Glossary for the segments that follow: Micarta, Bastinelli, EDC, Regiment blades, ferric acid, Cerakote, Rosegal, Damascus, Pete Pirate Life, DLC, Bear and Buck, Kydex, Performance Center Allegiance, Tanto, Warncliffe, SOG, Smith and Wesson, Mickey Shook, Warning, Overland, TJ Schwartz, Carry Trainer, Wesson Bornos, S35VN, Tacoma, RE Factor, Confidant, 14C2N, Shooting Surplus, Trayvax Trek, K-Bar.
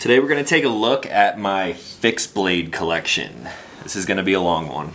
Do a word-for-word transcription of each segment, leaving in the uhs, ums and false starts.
Today we're going to take a look at my fixed blade collection. This is going to be a long one.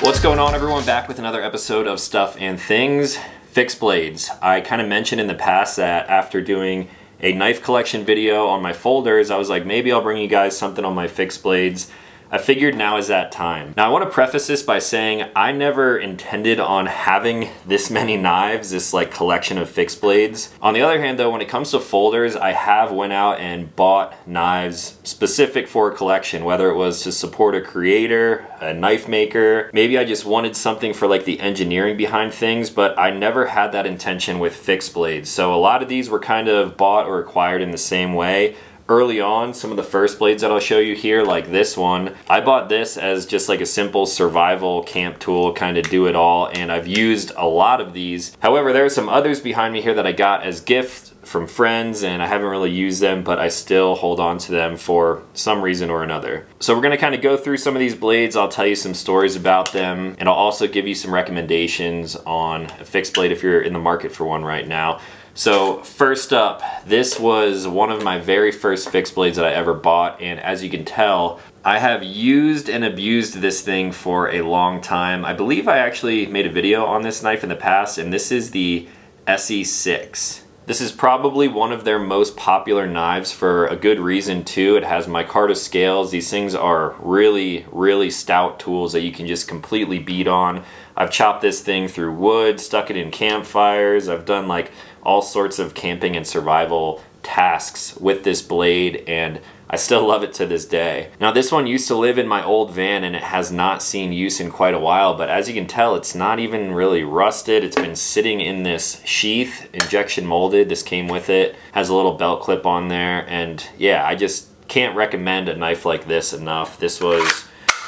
What's going on, everyone? Back with another episode of Stuff and Things. Fixed blades. I kind of mentioned in the past that after doing a knife collection video on my folders, I was like, maybe I'll bring you guys something on my fixed blades. I figured now is that time. Now I want to preface this by saying I never intended on having this many knives, this like collection of fixed blades. On the other hand though, when it comes to folders, I have went out and bought knives specific for a collection, whether it was to support a creator, a knife maker. Maybe I just wanted something for like the engineering behind things, but I never had that intention with fixed blades. So a lot of these were kind of bought or acquired in the same way. Early on, some of the first blades that I'll show you here, like this one, I bought this as just like a simple survival camp tool, kind of do it all, and I've used a lot of these. However, there are some others behind me here that I got as gifts from friends, and I haven't really used them, but I still hold on to them for some reason or another. So we're gonna kind of go through some of these blades. I'll tell you some stories about them, and I'll also give you some recommendations on a fixed blade if you're in the market for one right now. So first up, this was one of my very first fixed blades that I ever bought, and as you can tell, I have used and abused this thing for a long time. I believe I actually made a video on this knife in the past, and this is the S E six. This is probably one of their most popular knives for a good reason too. It has micarta scales. These things are really, really stout tools that you can just completely beat on. I've chopped this thing through wood, stuck it in campfires. I've done like all sorts of camping and survival tasks with this blade, and I still love it to this day. Now this one used to live in my old van and it has not seen use in quite a while, but as you can tell, it's not even really rusted. It's been sitting in this sheath, injection molded. This came with it, has a little belt clip on there, and yeah, I just can't recommend a knife like this enough. This was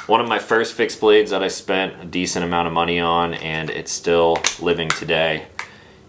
one of my first fixed blades that I spent a decent amount of money on, and it's still living today.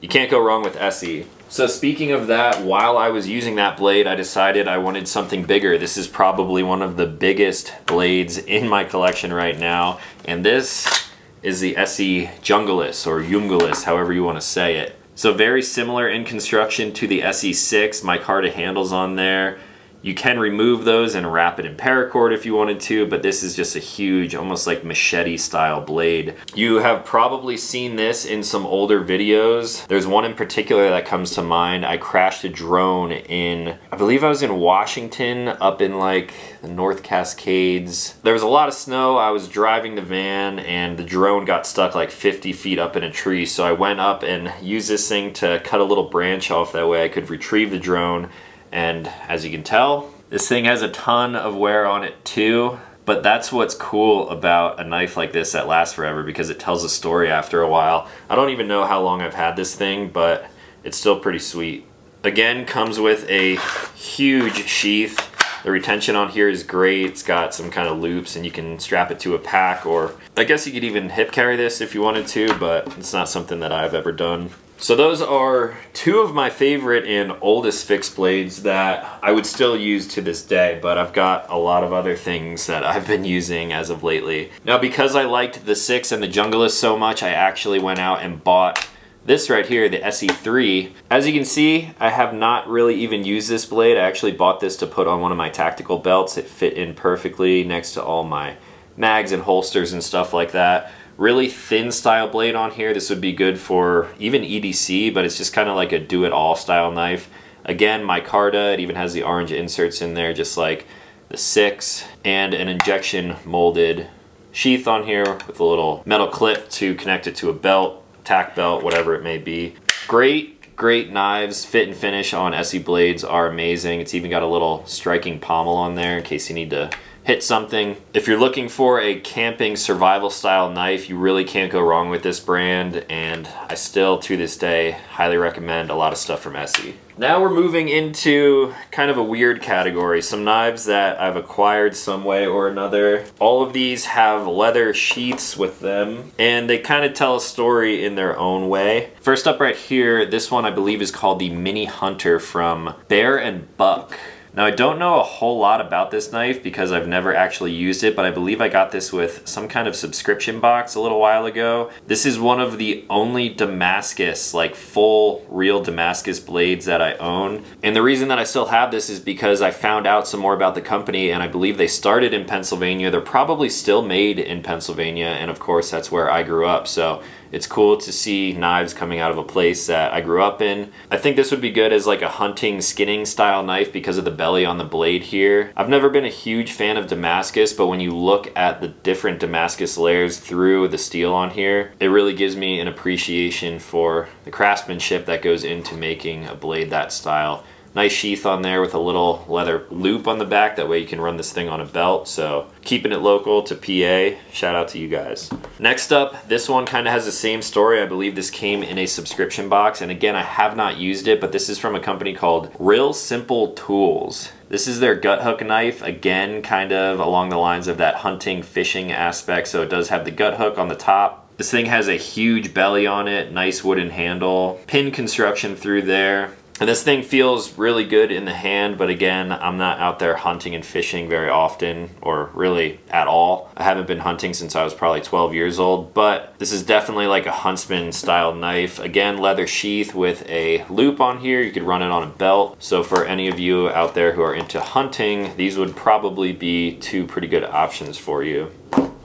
You can't go wrong with S E. So speaking of that, while I was using that blade, I decided I wanted something bigger. This is probably one of the biggest blades in my collection right now. And this is the S E Jungulus, or Jungulus, however you want to say it. So very similar in construction to the S E six, micarta handles on there. You can remove those and wrap it in paracord if you wanted to, but this is just a huge, almost like machete style blade. You have probably seen this in some older videos. There's one in particular that comes to mind. I crashed a drone in, I believe I was in Washington, up in like the North Cascades. There was a lot of snow. I was driving the van and the drone got stuck like fifty feet up in a tree. So I went up and used this thing to cut a little branch off. That way I could retrieve the drone. And as you can tell, this thing has a ton of wear on it too, but that's what's cool about a knife like this that lasts forever, because it tells a story after a while. I don't even know how long I've had this thing, but it's still pretty sweet. Again, comes with a huge sheath. The retention on here is great. It's got some kind of loops and you can strap it to a pack, or I guess you could even hip carry this if you wanted to, but it's not something that I've ever done. So those are two of my favorite and oldest fixed blades that I would still use to this day, but I've got a lot of other things that I've been using as of lately. Now, because I liked the six and the Jungulus so much, I actually went out and bought this right here, the S E three. As you can see, I have not really even used this blade. I actually bought this to put on one of my tactical belts. It fit in perfectly next to all my mags and holsters and stuff like that. Really thin style blade on here. This would be good for even E D C, but it's just kind of like a do-it-all style knife. Again, micarta, it even has the orange inserts in there, just like the six, and an injection molded sheath on here with a little metal clip to connect it to a belt, tack belt, whatever it may be. Great, great knives. Fit and finish on S E blades are amazing. It's even got a little striking pommel on there in case you need to hit something. If you're looking for a camping survival style knife, you really can't go wrong with this brand, and I still to this day highly recommend a lot of stuff from S E. Now we're moving into kind of a weird category, some knives that I've acquired some way or another. All of these have leather sheaths with them, and they kind of tell a story in their own way. First up right here, this one I believe is called the Mini Hunter from Bear and Buck. Now I don't know a whole lot about this knife because I've never actually used it, but I believe I got this with some kind of subscription box a little while ago. This is one of the only Damascus, like full real Damascus blades that I own. And the reason that I still have this is because I found out some more about the company, and I believe they started in Pennsylvania. They're probably still made in Pennsylvania, and of course that's where I grew up, so it's cool to see knives coming out of a place that I grew up in. I think this would be good as like a hunting, skinning style knife because of the belly on the blade here. I've never been a huge fan of Damascus, but when you look at the different Damascus layers through the steel on here, it really gives me an appreciation for the craftsmanship that goes into making a blade that style. Nice sheath on there with a little leather loop on the back, that way you can run this thing on a belt, so keeping it local to P A, shout out to you guys. Next up, this one kind of has the same story. I believe this came in a subscription box, and again, I have not used it, but this is from a company called Real Simple Tools. This is their gut hook knife, again, kind of along the lines of that hunting, fishing aspect, so it does have the gut hook on the top. This thing has a huge belly on it, nice wooden handle, pin construction through there. And this thing feels really good in the hand, but again, I'm not out there hunting and fishing very often, or really at all. I haven't been hunting since I was probably twelve years old, but this is definitely like a huntsman style knife. Again, leather sheath with a loop on here. You could run it on a belt. So for any of you out there who are into hunting, these would probably be two pretty good options for you.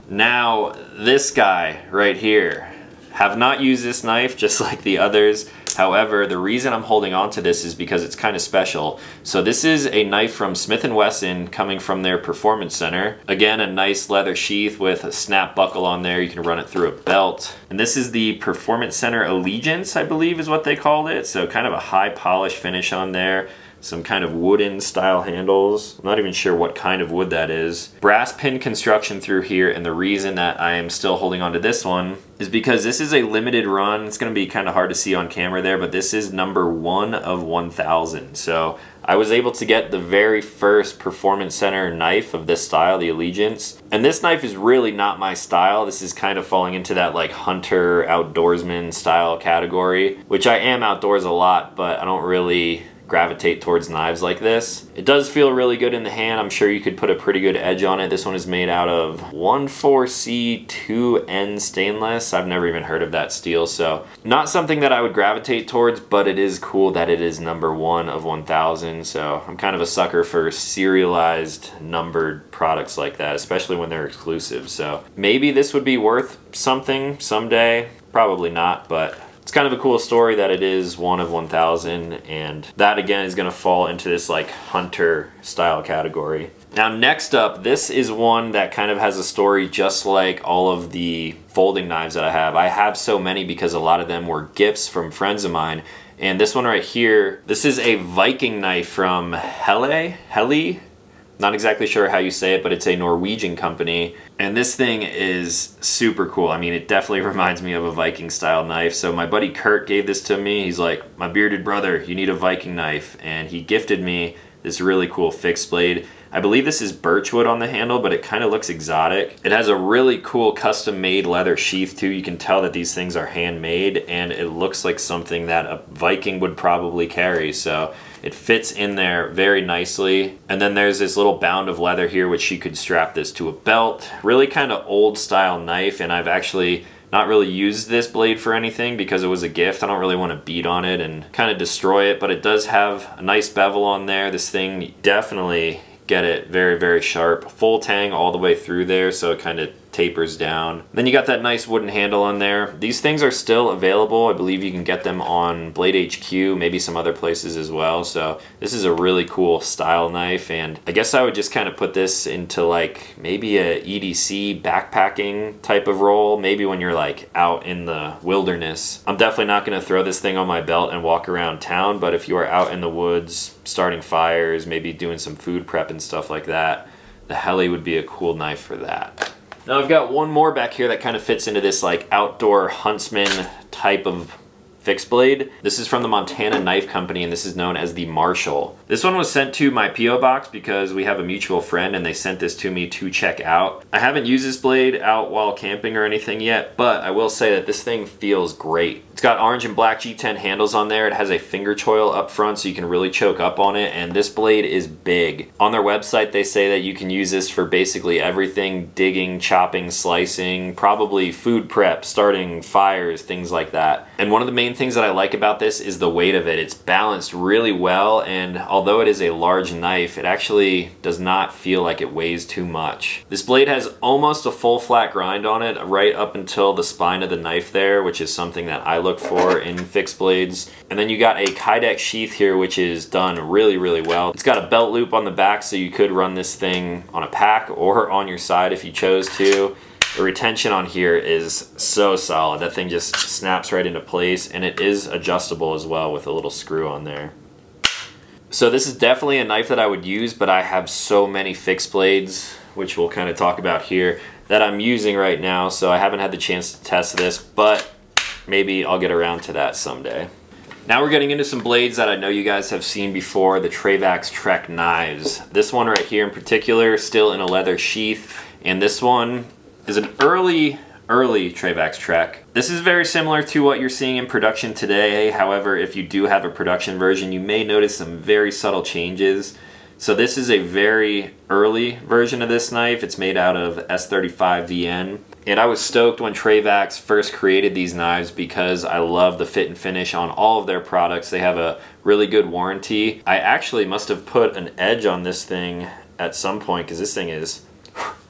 Now, this guy right here. Have not used this knife, just like the others. However, the reason I'm holding on to this is because it's kind of special. So this is a knife from Smith and Wesson coming from their Performance Center. Again, a nice leather sheath with a snap buckle on there. You can run it through a belt. And this is the Performance Center Allegiance, I believe is what they called it. So kind of a high polish finish on there. Some kind of wooden style handles. I'm not even sure what kind of wood that is. Brass pin construction through here, and the reason that I am still holding on to this one is because this is a limited run. It's gonna be kind of hard to see on camera there, but this is number one of one thousand. So I was able to get the very first Performance Center knife of this style, the Allegiance. And this knife is really not my style. This is kind of falling into that like hunter, outdoorsman style category, which I am outdoors a lot, but I don't really gravitate towards knives like this. It does feel really good in the hand. I'm sure you could put a pretty good edge on it. This one is made out of fourteen C two N stainless. I've never even heard of that steel, so not something that I would gravitate towards, but it is cool that it is number one of one thousand, so I'm kind of a sucker for serialized numbered products like that, especially when they're exclusive, so maybe this would be worth something someday. Probably not, but it's kind of a cool story that it is one of one thousand, and that again is gonna fall into this like hunter style category. Now next up, this is one that kind of has a story just like all of the folding knives that I have. I have so many because a lot of them were gifts from friends of mine. And this one right here, this is a Viking knife from Helle, Helle? Not exactly sure how you say it, but it's a Norwegian company. And this thing is super cool. I mean, it definitely reminds me of a Viking style knife. So my buddy Kurt gave this to me. He's like, my bearded brother, you need a Viking knife. And he gifted me this really cool fixed blade. I believe this is birchwood on the handle, but it kind of looks exotic. It has a really cool custom-made leather sheath too. You can tell that these things are handmade, and it looks like something that a Viking would probably carry. So it fits in there very nicely. And then there's this little bound of leather here, which you could strap this to a belt. Really kind of old style knife, and I've actually not really used this blade for anything because it was a gift. I don't really want to beat on it and kind of destroy it, but it does have a nice bevel on there. This thing definitely get it very, very sharp. Full tang all the way through there, so it kind of tapers down. Then you got that nice wooden handle on there. These things are still available. I believe you can get them on Blade H Q, maybe some other places as well. So this is a really cool style knife, and I guess I would just kind of put this into like maybe a E D C backpacking type of role, maybe when you're like out in the wilderness. I'm definitely not gonna throw this thing on my belt and walk around town, but if you are out in the woods, starting fires, maybe doing some food prep and stuff like that, the Helle would be a cool knife for that. Now I've got one more back here that kind of fits into this like outdoor huntsman type of fixed blade. This is from the Montana Knife Company, and this is known as the Marshall. This one was sent to my P O box because we have a mutual friend and they sent this to me to check out. I haven't used this blade out while camping or anything yet, but I will say that this thing feels great. It's got orange and black G ten handles on there. It has a finger choil up front so you can really choke up on it, and this blade is big. On their website they say that you can use this for basically everything: digging, chopping, slicing, probably food prep, starting fires, things like that. And one of the main things that I like about this is the weight of it. It's balanced really well, and although it is a large knife, it actually does not feel like it weighs too much. This blade has almost a full flat grind on it right up until the spine of the knife there, which is something that I love look for in fixed blades. And then you got a Kydex sheath here, which is done really, really well. It's got a belt loop on the back, so you could run this thing on a pack or on your side if you chose to. The retention on here is so solid. That thing just snaps right into place, and it is adjustable as well with a little screw on there. So this is definitely a knife that I would use, but I have so many fixed blades, which we'll kind of talk about here, that I'm using right now, so I haven't had the chance to test this, but maybe I'll get around to that someday. Now we're getting into some blades that I know you guys have seen before, the Trayvax Trek knives. This one right here in particular, still in a leather sheath. And this one is an early, early Trayvax Trek. This is very similar to what you're seeing in production today. However, if you do have a production version, you may notice some very subtle changes. So this is a very early version of this knife. It's made out of S thirty-five V N. And I was stoked when Trayvax first created these knives because I love the fit and finish on all of their products. They have a really good warranty. I actually must have put an edge on this thing at some point because this thing is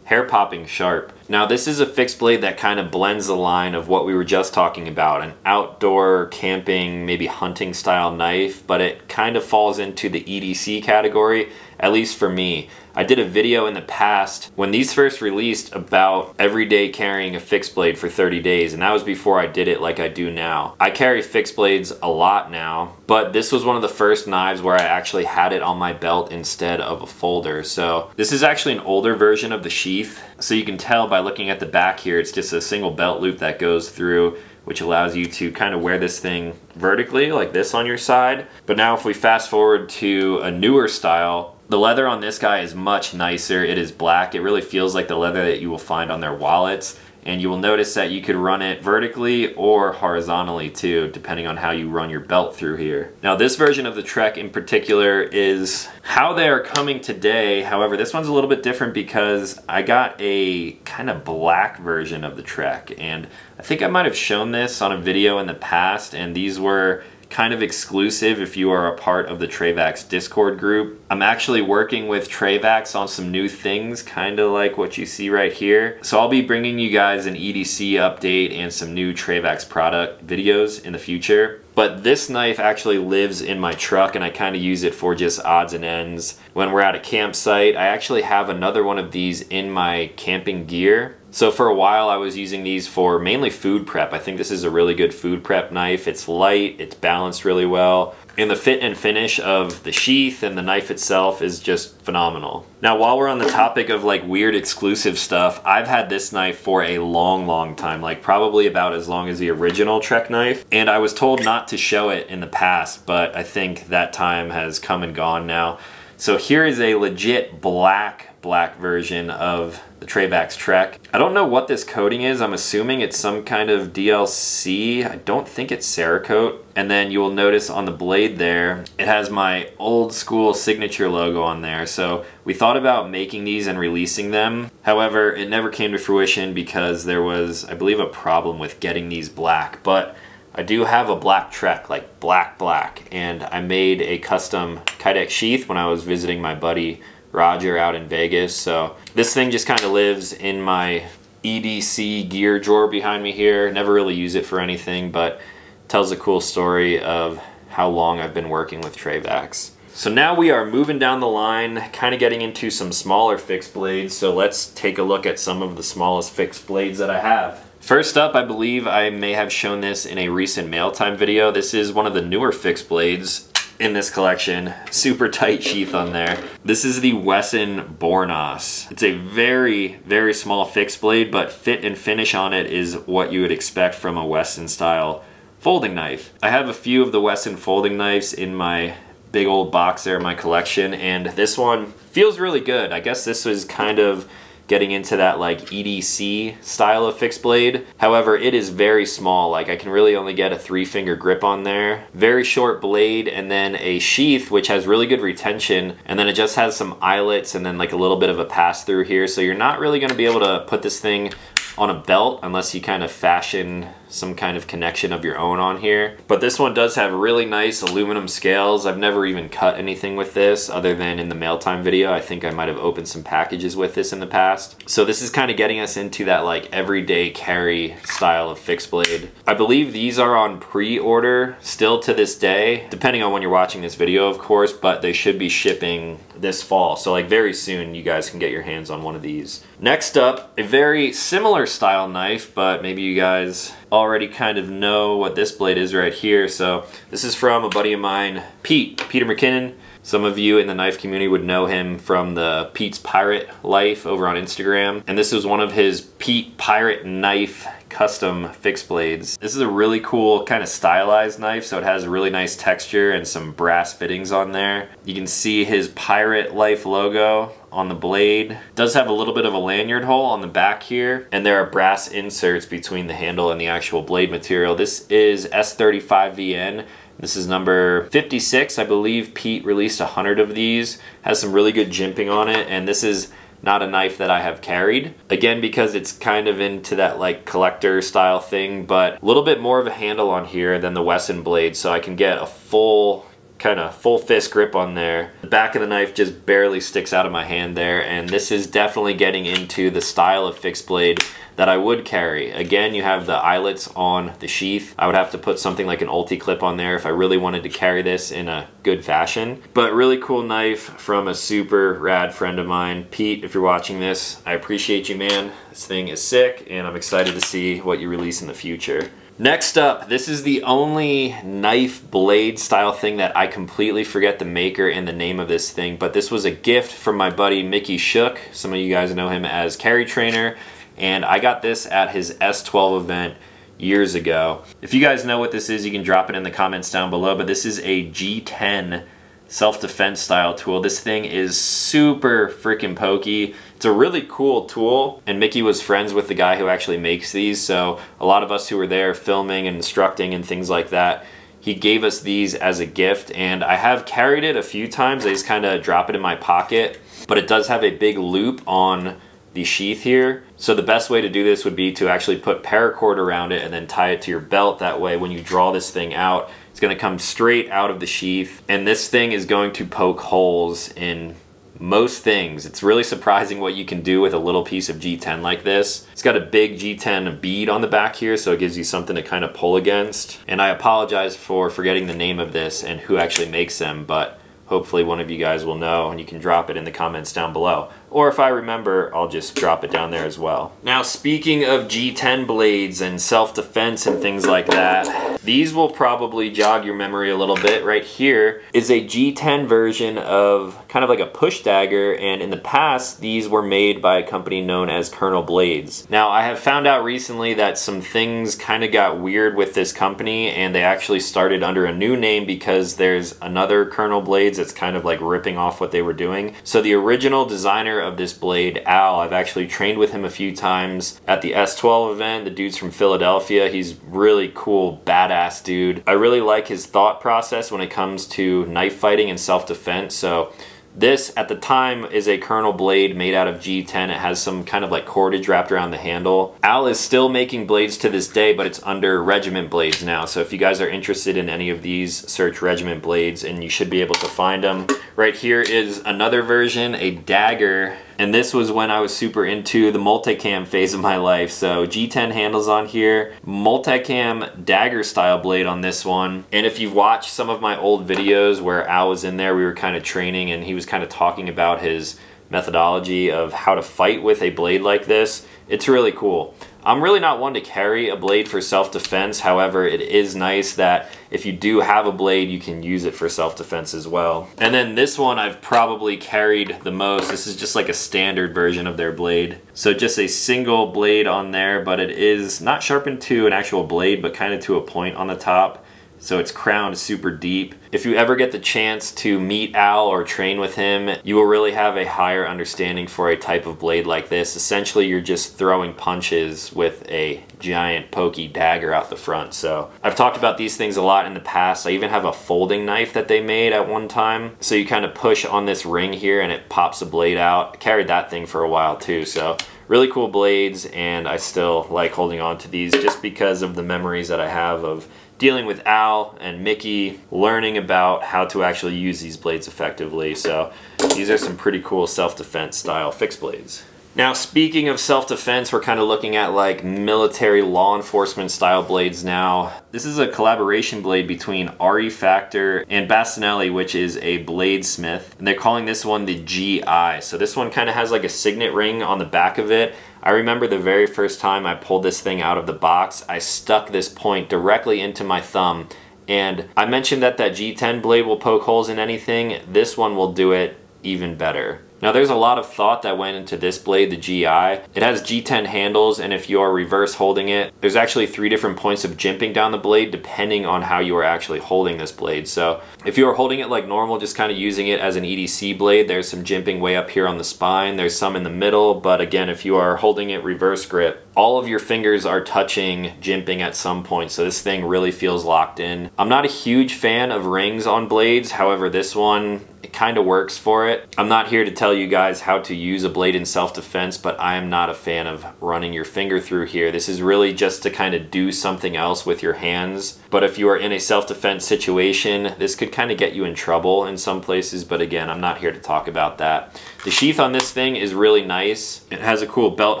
hair-popping sharp. Now this is a fixed blade that kind of blends the line of what we were just talking about, an outdoor camping, maybe hunting style knife, but it kind of falls into the E D C category, at least for me. I did a video in the past when these first released about everyday carrying a fixed blade for thirty days, and that was before I did it like I do now. I carry fixed blades a lot now, but this was one of the first knives where I actually had it on my belt instead of a folder. So this is actually an older version of the sheath. So you can tell by looking at the back here, it's just a single belt loop that goes through, which allows you to kind of wear this thing vertically like this on your side. But now if we fast forward to a newer style, the leather on this guy is much nicer. It is black. It really feels like the leather that you will find on their wallets. And you will notice that you could run it vertically or horizontally too, depending on how you run your belt through here. Now this version of the Trek in particular is how they are coming today. However, this one's a little bit different because I got a kind of black version of the Trek. And I think I might have shown this on a video in the past, and these were kind of exclusive if you are a part of the Trayvax Discord group. I'm actually working with Trayvax on some new things, kind of like what you see right here. So I'll be bringing you guys an E D C update and some new Trayvax product videos in the future. But this knife actually lives in my truck, and I kind of use it for just odds and ends. When we're at a campsite, I actually have another one of these in my camping gear. So for a while I was using these for mainly food prep. I think this is a really good food prep knife. It's light, it's balanced really well, and the fit and finish of the sheath and the knife itself is just phenomenal. Now while we're on the topic of like weird exclusive stuff, I've had this knife for a long, long time, like probably about as long as the original Trek knife. And I was told not to show it in the past, but I think that time has come and gone now. So here is a legit black black version of the Trayvax Trek. I don't know what this coating is. I'm assuming it's some kind of D L C. I don't think it's Cerakote. And then you will notice on the blade there, it has my old school signature logo on there. So we thought about making these and releasing them. However, it never came to fruition because there was, I believe, a problem with getting these black. But I do have a black Trek, like black black. And I made a custom Kydex sheath when I was visiting my buddy Roger out in Vegas. So this thing just kind of lives in my E D C gear drawer behind me here. Never really use it for anything, but tells a cool story of how long I've been working with Trayvax. So now we are moving down the line, kind of getting into some smaller fixed blades. So let's take a look at some of the smallest fixed blades that I have. First up, I believe I may have shown this in a recent mail time video. This is one of the newer fixed blades in this collection. Super tight sheath on there. This is the Wesson Bornos. It's a very, very small fixed blade, but fit and finish on it is what you would expect from a Wesson style folding knife. I have a few of the Wesson folding knives in my big old box there in my collection, and this one feels really good. I guess this was kind of getting into that like E D C style of fixed blade. However, it is very small. Like I can really only get a three finger grip on there. Very short blade, and then a sheath which has really good retention, and then it just has some eyelets and then like a little bit of a pass through here. So you're not really gonna be able to put this thing on a belt unless you kind of fashion some kind of connection of your own on here. But this one does have really nice aluminum scales. I've never even cut anything with this other than in the mail time video. I think I might have opened some packages with this in the past. So this is kind of getting us into that like everyday carry style of fixed blade. I believe these are on pre-order still to this day, depending on when you're watching this video, of course, but they should be shipping this fall. So like very soon you guys can get your hands on one of these. Next up, a very similar style knife, but maybe you guys already kind of know what this blade is right here. So this is from a buddy of mine, Pete, Peter McKinnon. Some of you in the knife community would know him from the Pete's Pirate Life over on Instagram. And this is one of his Pete Pirate Knife custom fixed blades. This is a really cool kind of stylized knife, so it has a really nice texture and some brass fittings on there. You can see his Pirate Life logo on the blade. It does have a little bit of a lanyard hole on the back here, and there are brass inserts between the handle and the actual blade material. This is S thirty-five V N. This is number fifty-six. I believe Pete released one hundred of these. Has some really good jimping on it, and this is not a knife that I have carried. Again, because it's kind of into that like collector style thing, but a little bit more of a handle on here than the Wesson blade, so I can get a full kind of full fist grip on there. The back of the knife just barely sticks out of my hand there, and this is definitely getting into the style of fixed blade that I would carry. Again, you have the eyelets on the sheath. I would have to put something like an UltiClip on there if I really wanted to carry this in a good fashion. But really cool knife from a super rad friend of mine. Pete, if you're watching this, I appreciate you, man. This thing is sick, and I'm excited to see what you release in the future. Next up, this is the only knife blade style thing that I completely forget the maker and the name of this thing, but this was a gift from my buddy Mickey Shook. Some of you guys know him as Carry Trainer, and I got this at his S twelve event years ago. If you guys know what this is, you can drop it in the comments down below, but this is a G ten self-defense style tool. This thing is super freaking pokey. It's a really cool tool, and Mickey was friends with the guy who actually makes these, so a lot of us who were there filming and instructing and things like that, he gave us these as a gift, and I have carried it a few times. I just kind of drop it in my pocket, but it does have a big loop on the sheath here. So the best way to do this would be to actually put paracord around it and then tie it to your belt. That way when you draw this thing out, it's gonna come straight out of the sheath, and this thing is going to poke holes in most things. It's really surprising what you can do with a little piece of G ten like this. It's got a big G ten bead on the back here, so it gives you something to kind of pull against. And I apologize for forgetting the name of this and who actually makes them, but hopefully one of you guys will know, and you can drop it in the comments down below. Or if I remember, I'll just drop it down there as well. Now, speaking of G ten blades and self-defense and things like that, these will probably jog your memory a little bit. Right here is a G ten version of kind of like a push dagger, and in the past, these were made by a company known as Colonel Blades. Now, I have found out recently that some things kind of got weird with this company, and they actually started under a new name because there's another Colonel Blades that's kind of like ripping off what they were doing. So the original designer of this blade, Al, I've actually trained with him a few times at the S twelve event. The dude's from Philadelphia. He's really cool, badass dude. I really like his thought process when it comes to knife fighting and self-defense. So this, at the time, is a Colonel blade made out of G ten. It has some kind of like cordage wrapped around the handle. Al is still making blades to this day, but it's under Regiment Blades now. So if you guys are interested in any of these, search Regiment Blades and you should be able to find them. Right here is another version, a dagger. And this was when I was super into the multicam phase of my life. So G ten handles on here, multicam dagger style blade on this one. And if you've watched some of my old videos where Al was in there, we were kind of training and he was kind of talking about his methodology of how to fight with a blade like this. It's really cool. I'm really not one to carry a blade for self-defense. However, it is nice that if you do have a blade, you can use it for self-defense as well. And then this one I've probably carried the most. This is just like a standard version of their blade. So just a single blade on there, but it is not sharpened to an actual blade, but kind of to a point on the top. So it's crowned super deep. If you ever get the chance to meet Al or train with him, you will really have a higher understanding for a type of blade like this. Essentially, you're just throwing punches with a giant pokey dagger out the front. So I've talked about these things a lot in the past. I even have a folding knife that they made at one time. So you kind of push on this ring here and it pops a blade out. I carried that thing for a while too, so. Really cool blades, and I still like holding on to these just because of the memories that I have of dealing with Al and Mickey, learning about how to actually use these blades effectively. So these are some pretty cool self-defense style fixed blades. Now, speaking of self-defense, we're kind of looking at like military law enforcement style blades now. This is a collaboration blade between R E Factor and Bastinelli, which is a bladesmith. And they're calling this one the G I. So this one kind of has like a signet ring on the back of it. I remember the very first time I pulled this thing out of the box, I stuck this point directly into my thumb. And I mentioned that that G ten blade will poke holes in anything. This one will do it even better. Now, there's a lot of thought that went into this blade, the G I. It has G ten handles, and if you are reverse holding it, there's actually three different points of jimping down the blade depending on how you are actually holding this blade. So if you are holding it like normal, just kind of using it as an E D C blade, there's some jimping way up here on the spine, there's some in the middle, but again, if you are holding it reverse grip, all of your fingers are touching jimping at some point, so this thing really feels locked in. I'm not a huge fan of rings on blades, however, this one, it kind of works for it. I'm not here to tell you guys how to use a blade in self-defense, but I am not a fan of running your finger through here. This is really just to kind of do something else with your hands. But if you are in a self-defense situation, this could kind of get you in trouble in some places, but again, I'm not here to talk about that. The sheath on this thing is really nice. It has a cool belt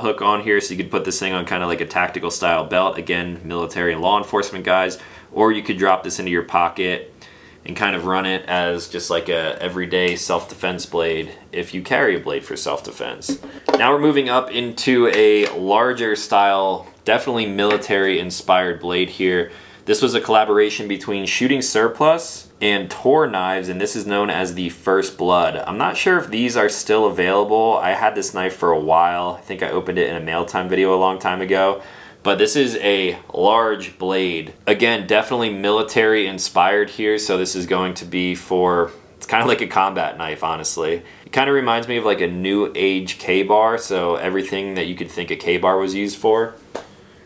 hook on here, so you could put this thing on kind of like a tactical style belt. Again, military and law enforcement guys, or you could drop this into your pocket and kind of run it as just like a everyday self-defense blade if you carry a blade for self-defense. Now we're moving up into a larger style, definitely military inspired blade here. This was a collaboration between Shooting Surplus and Tor Knives, and this is known as the First Blood. I'm not sure if these are still available. I had this knife for a while. I think I opened it in a mail time video a long time ago. But this is a large blade. Again, definitely military inspired here. So this is going to be for, it's kind of like a combat knife, honestly. It kind of reminds me of like a new age K-Bar. So everything that you could think a K-Bar was used for.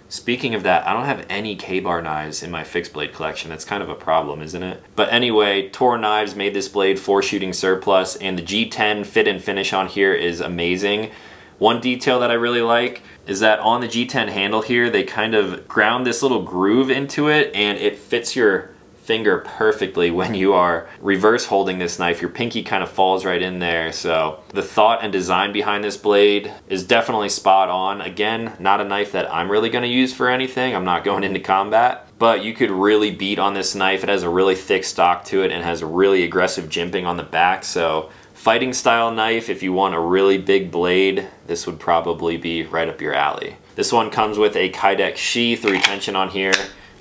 Speaking of that, I don't have any K-Bar knives in my fixed blade collection. That's kind of a problem, isn't it? But anyway, Tor Knives made this blade for Shooting Surplus, and the G ten fit and finish on here is amazing. One detail that I really like is that on the G ten handle here, they kind of ground this little groove into it, and it fits your finger perfectly when you are reverse holding this knife. Your pinky kind of falls right in there. So the thought and design behind this blade is definitely spot on. Again, not a knife that I'm really going to use for anything. I'm not going into combat, but you could really beat on this knife. It has a really thick stock to it and has really aggressive jimping on the back. So fighting style knife, if you want a really big blade, this would probably be right up your alley. This one comes with a Kydex sheath. The retention on here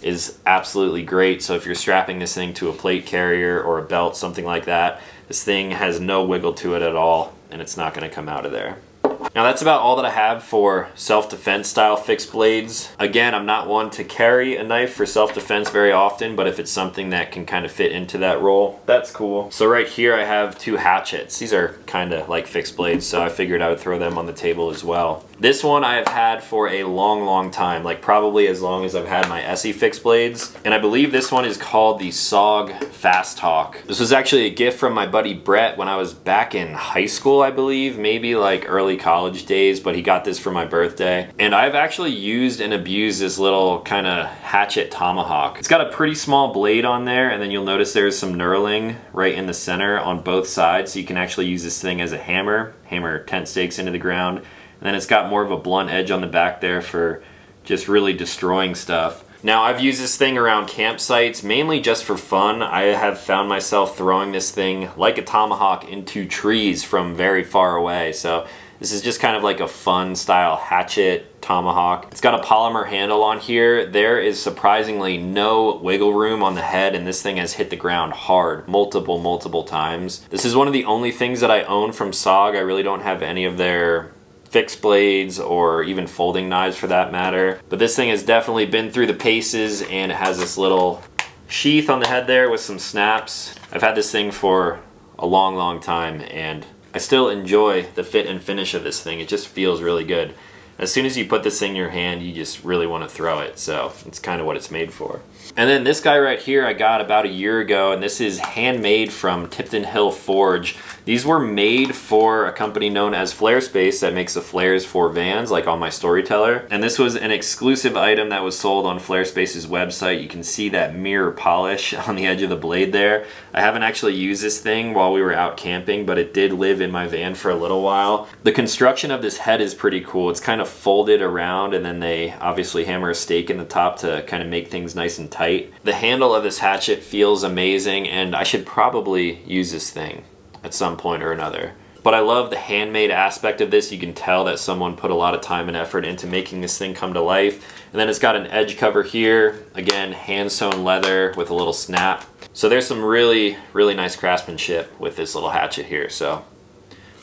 is absolutely great. So if you're strapping this thing to a plate carrier or a belt, something like that, this thing has no wiggle to it at all, and it's not going to come out of there. Now that's about all that I have for self-defense style fixed blades. Again, I'm not one to carry a knife for self-defense very often, but if it's something that can kind of fit into that role, that's cool. So right here I have two hatchets. These are kind of like fixed blades, so I figured I would throw them on the table as well. This one I have had for a long, long time, like probably as long as I've had my S E fixed blades. And I believe this one is called the S O G Fast Hawk. This was actually a gift from my buddy Brett when I was back in high school, I believe, maybe like early college days, but he got this for my birthday. And I've actually used and abused this little kind of hatchet tomahawk. It's got a pretty small blade on there, and then you'll notice there's some knurling right in the center on both sides, so you can actually use this thing as a hammer, hammer tent stakes into the ground. And then it's got more of a blunt edge on the back there for just really destroying stuff. Now, I've used this thing around campsites, mainly just for fun. I have found myself throwing this thing like a tomahawk into trees from very far away. So this is just kind of like a fun style hatchet tomahawk. It's got a polymer handle on here. There is surprisingly no wiggle room on the head, and this thing has hit the ground hard multiple, multiple times. This is one of the only things that I own from S O G. I really don't have any of their fixed blades or even folding knives for that matter. But this thing has definitely been through the paces, and it has this little sheath on the head there with some snaps. I've had this thing for a long, long time, and I still enjoy the fit and finish of this thing. It just feels really good. As soon as you put this thing in your hand, you just really want to throw it. So it's kind of what it's made for. And then this guy right here I got about a year ago, and this is handmade from Tipton Hill Forge. These were made for a company known as Flare Space that makes the flares for vans, like on my Storyteller. And this was an exclusive item that was sold on Flare Space's website. You can see that mirror polish on the edge of the blade there. I haven't actually used this thing while we were out camping, but it did live in my van for a little while. The construction of this head is pretty cool. It's kind of folded around, and then they obviously hammer a stake in the top to kind of make things nice and tight. The handle of this hatchet feels amazing, and I should probably use this thing at some point or another. But I love the handmade aspect of this. You can tell that someone put a lot of time and effort into making this thing come to life. And then it's got an edge cover here. Again, hand sewn leather with a little snap. So there's some really, really nice craftsmanship with this little hatchet here. So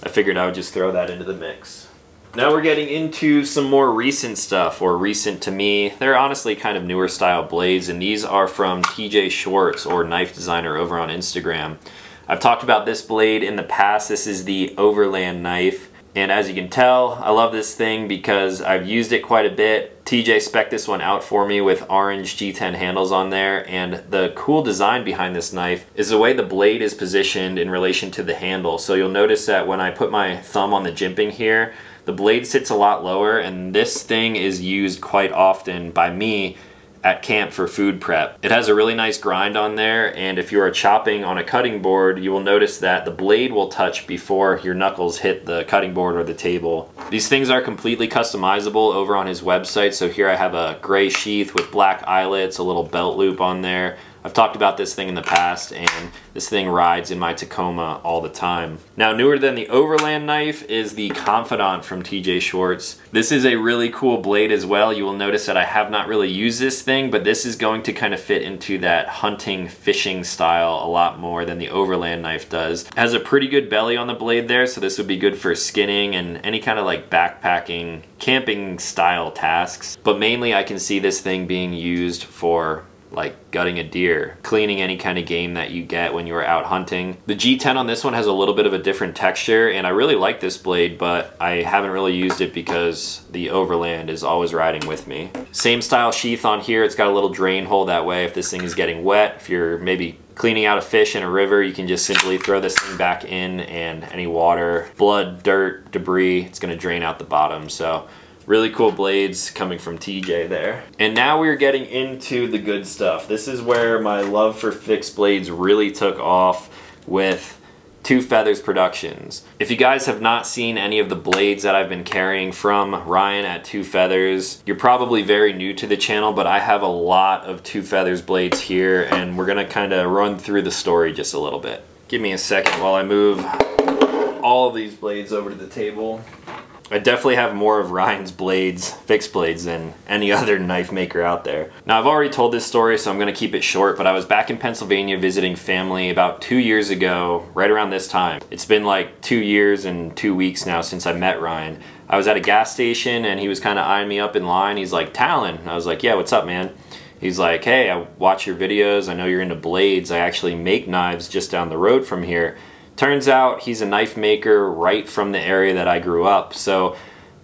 I figured I would just throw that into the mix. Now we're getting into some more recent stuff, or recent to me. They're honestly kind of newer style blades, and these are from T J Schwartz, or Knife Designer, over on Instagram. I've talked about this blade in the past. This is the Overland knife, and as you can tell, I love this thing because I've used it quite a bit. T J spec'd this one out for me with orange G ten handles on there, and the cool design behind this knife is the way the blade is positioned in relation to the handle. So you'll notice that when I put my thumb on the jimping here, the blade sits a lot lower, and this thing is used quite often by me at camp for food prep. It has a really nice grind on there, and if you are chopping on a cutting board, you will notice that the blade will touch before your knuckles hit the cutting board or the table. These things are completely customizable over on his website. So here I have a gray sheath with black eyelets, a little belt loop on there. I've talked about this thing in the past, and this thing rides in my Tacoma all the time. Now, newer than the Overland knife is the Confidant from T J Schwartz. This is a really cool blade as well. You will notice that I have not really used this thing, but this is going to kind of fit into that hunting, fishing style a lot more than the Overland knife does. It has a pretty good belly on the blade there, so this would be good for skinning and any kind of like backpacking, camping style tasks. But mainly I can see this thing being used for like gutting a deer, cleaning any kind of game that you get when you are out hunting. The G ten on this one has a little bit of a different texture, and I really like this blade, but I haven't really used it because the Overland is always riding with me. Same style sheath on here. It's got a little drain hole that way if this thing is getting wet. If you're maybe cleaning out a fish in a river, you can just simply throw this thing back in, and any water, blood, dirt, debris, it's gonna drain out the bottom. So really cool blades coming from T J there. And now we're getting into the good stuff. This is where my love for fixed blades really took off with Two Feathers Productions. If you guys have not seen any of the blades that I've been carrying from Ryan at Two Feathers, you're probably very new to the channel, but I have a lot of Two Feathers blades here, and we're gonna kinda run through the story just a little bit. Give me a second while I move all of these blades over to the table. I definitely have more of Ryan's blades, fixed blades, than any other knife maker out there. Now, I've already told this story, so I'm gonna keep it short, but I was back in Pennsylvania visiting family about two years ago, right around this time. It's been like two years and two weeks now since I met Ryan. I was at a gas station, and he was kinda eyeing me up in line. He's like, "Talon." I was like, "Yeah, what's up, man?" He's like, "Hey, I watch your videos. I know you're into blades. I actually make knives just down the road from here." Turns out he's a knife maker right from the area that I grew up. So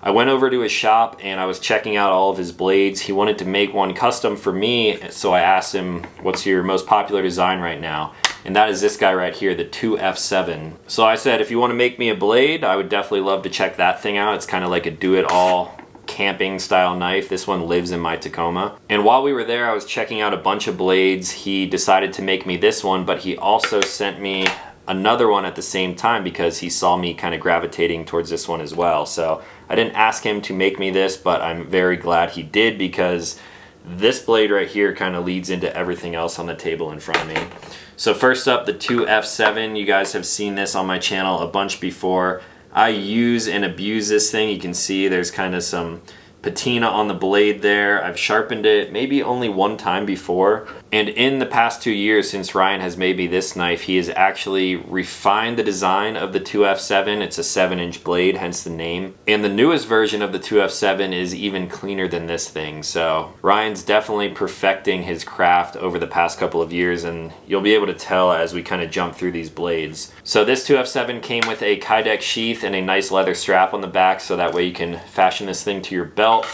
I went over to his shop, and I was checking out all of his blades. He wanted to make one custom for me, so I asked him, "What's your most popular design right now?" And that is this guy right here, the two F seven. So I said, "If you want to make me a blade, I would definitely love to check that thing out. It's kind of like a do-it-all camping style knife." This one lives in my Tacoma. And while we were there, I was checking out a bunch of blades. He decided to make me this one, but he also sent me another one at the same time because he saw me kind of gravitating towards this one as well. So I didn't ask him to make me this, but I'm very glad he did, because this blade right here kind of leads into everything else on the table in front of me. So first up, the two F seven. You guys have seen this on my channel a bunch before. I use and abuse this thing. You can see there's kind of some patina on the blade there. I've sharpened it maybe only one time before. And in the past two years since Ryan has made me this knife, he has actually refined the design of the two F seven. It's a seven inch blade, hence the name. And the newest version of the two F seven is even cleaner than this thing. So Ryan's definitely perfecting his craft over the past couple of years, and you'll be able to tell as we kind of jump through these blades. So this two F seven came with a Kydex sheath and a nice leather strap on the back, so that way you can fashion this thing to your belt.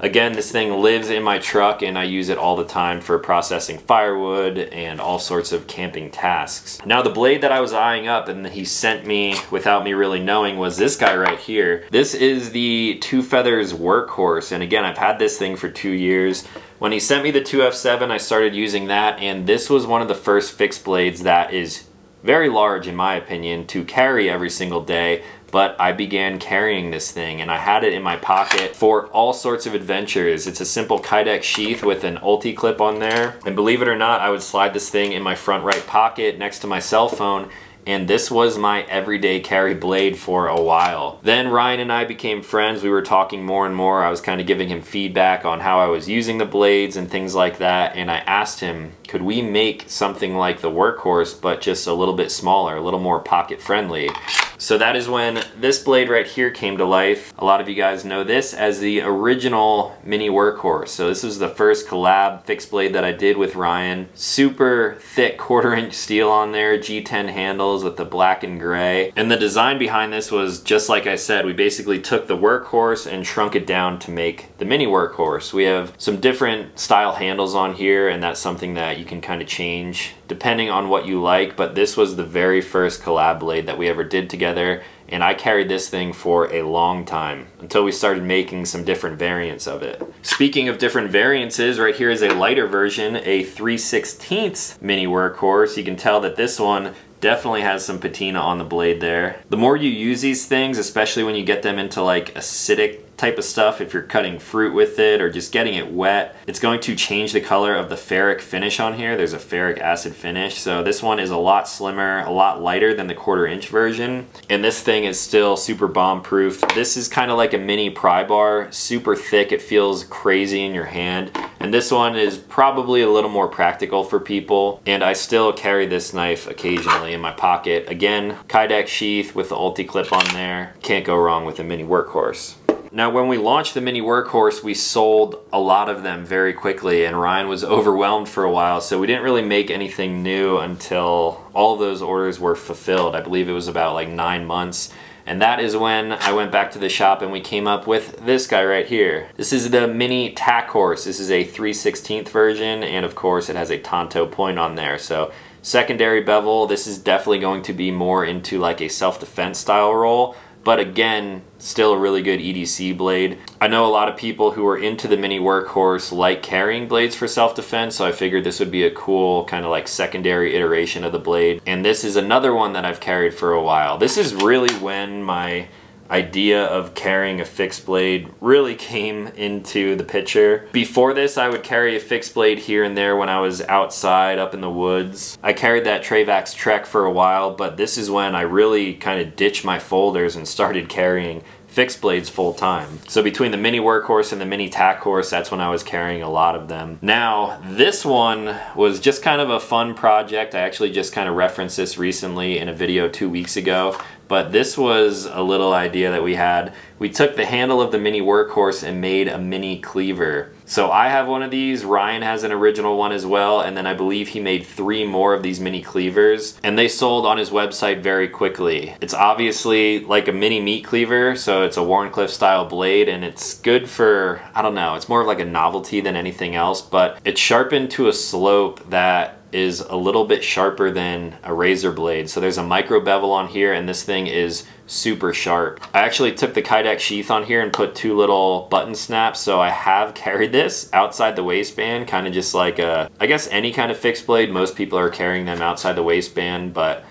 Again, this thing lives in my truck and I use it all the time for processing firewood and all sorts of camping tasks. Now the blade that I was eyeing up and he sent me without me really knowing was this guy right here. This is the Two Feathers Workhorse, and again, I've had this thing for two years. When he sent me the two F seven, I started using that, and this was one of the first fixed blades that is very large in my opinion to carry every single day. But I began carrying this thing and I had it in my pocket for all sorts of adventures. It's a simple Kydex sheath with an UltiClip on there. And believe it or not, I would slide this thing in my front right pocket next to my cell phone, and this was my everyday carry blade for a while. Then Ryan and I became friends. We were talking more and more. I was kind of giving him feedback on how I was using the blades and things like that. And I asked him, could we make something like the Workhorse, but just a little bit smaller, a little more pocket friendly? So that is when this blade right here came to life. A lot of you guys know this as the original Mini Workhorse. So this was the first collab fixed blade that I did with Ryan. Super thick quarter inch steel on there, G ten handles with the black and gray. And the design behind this was, just like I said, we basically took the Workhorse and shrunk it down to make the Mini Workhorse. We have some different style handles on here, and that's something that you can kind of change depending on what you like, but this was the very first collab blade that we ever did together, and I carried this thing for a long time until we started making some different variants of it. Speaking of different variances, right here is a lighter version, a three sixteenths Mini Workhorse. You can tell that this one definitely has some patina on the blade there. The more you use these things, especially when you get them into like acidic type of stuff, if you're cutting fruit with it or just getting it wet, it's going to change the color of the ferric finish on here. There's a ferric acid finish. So this one is a lot slimmer, a lot lighter than the quarter inch version. And this thing is still super bomb proof. This is kind of like a mini pry bar, super thick. It feels crazy in your hand. And this one is probably a little more practical for people. And I still carry this knife occasionally in my pocket. Again, Kydex sheath with the UltiClip on there. Can't go wrong with a Mini Workhorse. Now, when we launched the Mini Workhorse, we sold a lot of them very quickly, and Ryan was overwhelmed for a while, so we didn't really make anything new until all of those orders were fulfilled. I believe it was about like nine months. And that is when I went back to the shop and we came up with this guy right here. This is the Mini Tac Horse. This is a three sixteenths version, and of course it has a tanto point on there. So secondary bevel, this is definitely going to be more into like a self-defense style roll. But again, still a really good E D C blade. I know a lot of people who are into the Mini Workhorse like carrying blades for self-defense, so I figured this would be a cool kind of like secondary iteration of the blade. And this is another one that I've carried for a while. This is really when my idea of carrying a fixed blade really came into the picture. Before this, I would carry a fixed blade here and there when I was outside up in the woods. I carried that Trayvax Trek for a while, but this is when I really kind of ditched my folders and started carrying fixed blades full time. So between the Mini Workhorse and the Mini Tac Horse, that's when I was carrying a lot of them. Now, this one was just kind of a fun project. I actually just kind of referenced this recently in a video two weeks ago, but this was a little idea that we had. We took the handle of the Mini Workhorse and made a mini cleaver. So I have one of these, Ryan has an original one as well, and then I believe he made three more of these mini cleavers, and they sold on his website very quickly. It's obviously like a mini meat cleaver, so it's a Warncliffe style blade, and it's good for, I don't know, it's more of like a novelty than anything else, but it's sharpened to a slope that is a little bit sharper than a razor blade. So there's a micro bevel on here, and this thing is super sharp. I actually took the Kydex sheath on here and put two little button snaps, so I have carried this outside the waistband, kind of just like a, I guess any kind of fixed blade, most people are carrying them outside the waistband, but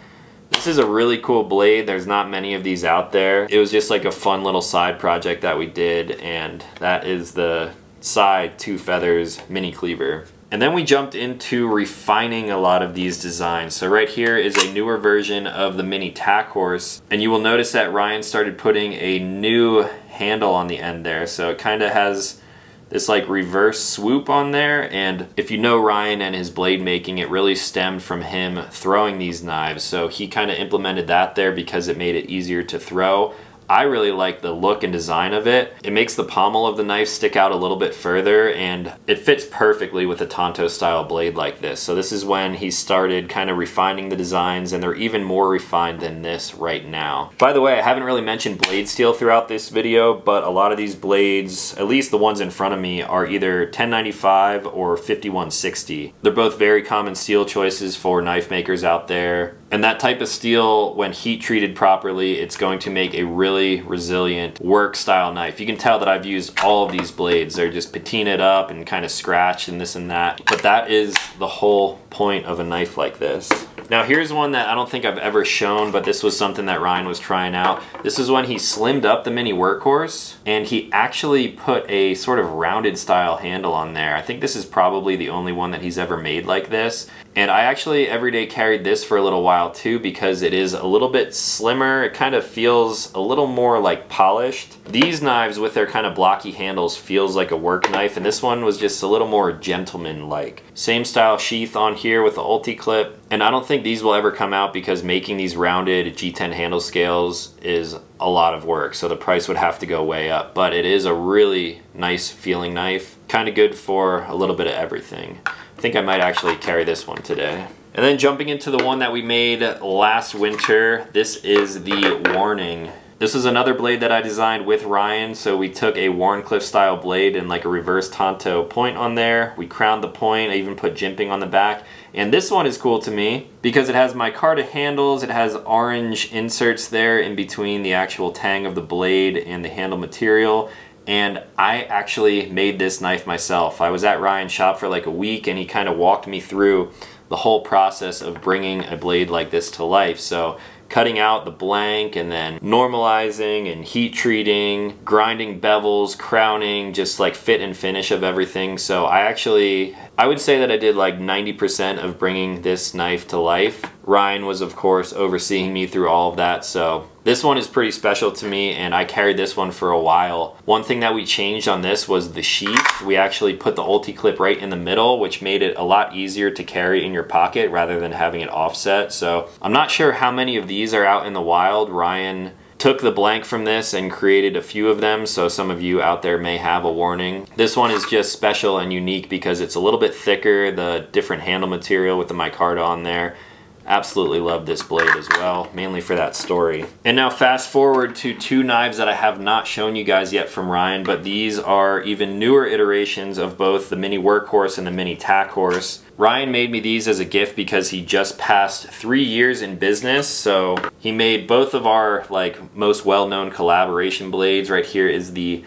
this is a really cool blade. There's not many of these out there. It was just like a fun little side project that we did, and that is the side Two Feathers Mini Cleaver. And then we jumped into refining a lot of these designs. So right here is a newer version of the Mini Tac Horse. And you will notice that Ryan started putting a new handle on the end there. So it kind of has this like reverse swoop on there. And if you know Ryan and his blade making, it really stemmed from him throwing these knives. So he kind of implemented that there because it made it easier to throw. I really like the look and design of it. It makes the pommel of the knife stick out a little bit further, and it fits perfectly with a Tonto style blade like this. So this is when he started kind of refining the designs, and they're even more refined than this right now. By the way, I haven't really mentioned blade steel throughout this video, but a lot of these blades, at least the ones in front of me, are either ten ninety-five or fifty-one sixty. They're both very common steel choices for knife makers out there. And that type of steel, when heat treated properly, it's going to make a really resilient work style knife. You can tell that I've used all of these blades. They're just patinaed up and kind of scratched and this and that. But that is the whole point of a knife like this. Now here's one that I don't think I've ever shown, but this was something that Ryan was trying out. This is when he slimmed up the Mini Workhorse, and he actually put a sort of rounded style handle on there. I think this is probably the only one that he's ever made like this. And I actually every day carried this for a little while too, because it is a little bit slimmer. It kind of feels a little more like polished. These knives with their kind of blocky handles feels like a work knife, and this one was just a little more gentleman-like. Same style sheath on here with the UltiClip. And I don't think these will ever come out because making these rounded G ten handle scales is a lot of work, so the price would have to go way up. But it is a really nice feeling knife, kind of good for a little bit of everything. I think I might actually carry this one today. And then jumping into the one that we made last winter, this is the Warning. This is another blade that I designed with Ryan. So we took a Warncliffe style blade and like a reverse Tonto point on there. We crowned the point. I even put jimping on the back. And this one is cool to me because it has micarta handles. It has orange inserts there in between the actual tang of the blade and the handle material. And I actually made this knife myself. I was at Ryan's shop for like a week, and he kind of walked me through the whole process of bringing a blade like this to life. So cutting out the blank and then normalizing and heat treating, grinding bevels, crowning, just like fit and finish of everything. So I actually, I would say that I did like ninety percent of bringing this knife to life. Ryan was of course overseeing me through all of that. So this one is pretty special to me, and I carried this one for a while. One thing that we changed on this was the sheath. We actually put the UltiClip right in the middle, which made it a lot easier to carry in your pocket rather than having it offset. So I'm not sure how many of these These are out in the wild. Ryan took the blank from this and created a few of them, so some of you out there may have a Warning. This one is just special and unique because it's a little bit thicker, the different handle material with the micarta on there. Absolutely love this blade as well, mainly for that story. And now fast forward to two knives that I have not shown you guys yet from Ryan, but these are even newer iterations of both the Mini Workhorse and the Mini Tac Horse. Ryan made me these as a gift because he just passed three years in business, so he made both of our like most well-known collaboration blades. Right here is the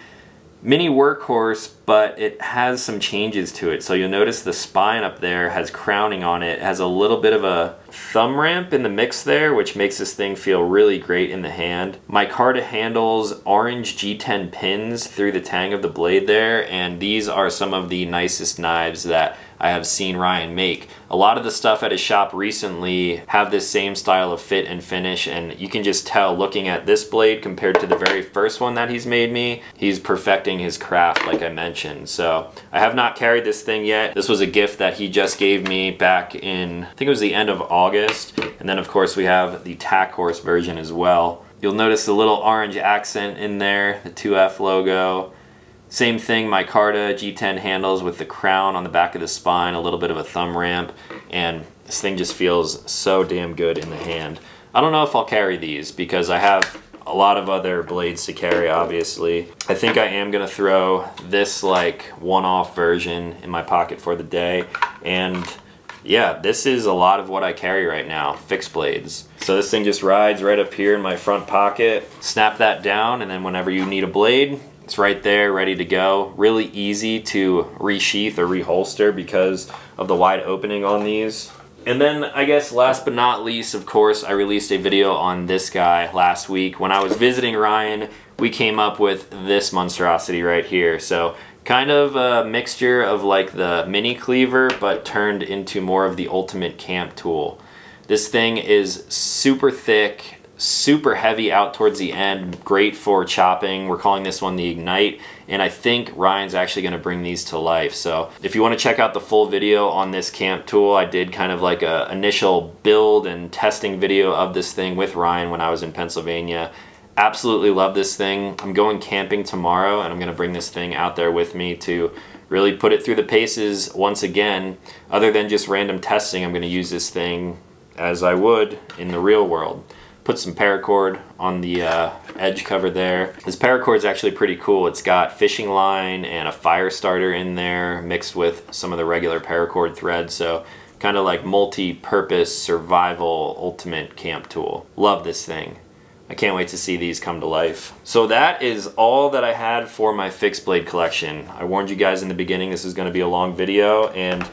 Mini Workhorse, but it has some changes to it. So you'll notice the spine up there has crowning on it. It has a little bit of a thumb ramp in the mix there, which makes this thing feel really great in the hand. Micarta handles, orange G ten pins through the tang of the blade there, and these are some of the nicest knives that I have seen Ryan make. A lot of the stuff at his shop recently have this same style of fit and finish, and you can just tell looking at this blade compared to the very first one that he's made me, he's perfecting his craft like I mentioned. So I have not carried this thing yet. This was a gift that he just gave me back in, I think it was the end of August. And then of course we have the Tac Horse version as well. You'll notice the little orange accent in there, the two F logo. Same thing, micarta, G ten handles with the crown on the back of the spine, a little bit of a thumb ramp, and this thing just feels so damn good in the hand. I don't know if I'll carry these because I have a lot of other blades to carry, obviously. I think I am gonna throw this like one-off version in my pocket for the day, and yeah, this is a lot of what I carry right now, fixed blades. So this thing just rides right up here in my front pocket. Snap that down, and then whenever you need a blade, it's right there, ready to go. Really easy to resheath or reholster because of the wide opening on these. And then I guess last but not least, of course, I released a video on this guy last week. When I was visiting Ryan, we came up with this monstrosity right here. So Kind of a mixture of like the mini cleaver, but turned into more of the ultimate camp tool. This thing is super thick, super heavy out towards the end, great for chopping. We're calling this one the Ignite, and I think Ryan's actually gonna bring these to life. So if you wanna check out the full video on this camp tool, I did kind of like a initial build and testing video of this thing with Ryan when I was in Pennsylvania. Absolutely love this thing. I'm going camping tomorrow and I'm gonna bring this thing out there with me to really put it through the paces once again. Other than just random testing, I'm gonna use this thing as I would in the real world. Put some paracord on the uh, edge cover there. This paracord is actually pretty cool. It's got fishing line and a fire starter in there mixed with some of the regular paracord thread. So kind of like multi-purpose survival ultimate camp tool. Love this thing. I can't wait to see these come to life. So that is all that I had for my fixed blade collection. I warned you guys in the beginning this is gonna be a long video, and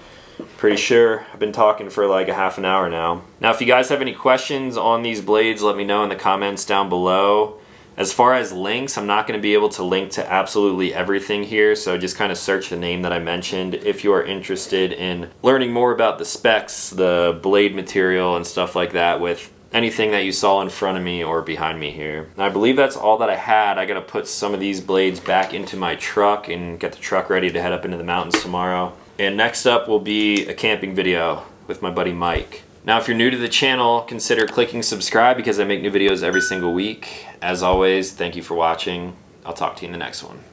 pretty sure I've been talking for like a half an hour now. Now if you guys have any questions on these blades, let me know in the comments down below. As far as links, I'm not gonna be able to link to absolutely everything here, so just kind of search the name that I mentioned if you are interested in learning more about the specs, the blade material and stuff like that with anything that you saw in front of me or behind me here. And I believe that's all that I had. I gotta put some of these blades back into my truck and get the truck ready to head up into the mountains tomorrow. And next up will be a camping video with my buddy Mike. Now if you're new to the channel, consider clicking subscribe because I make new videos every single week. As always, thank you for watching. I'll talk to you in the next one.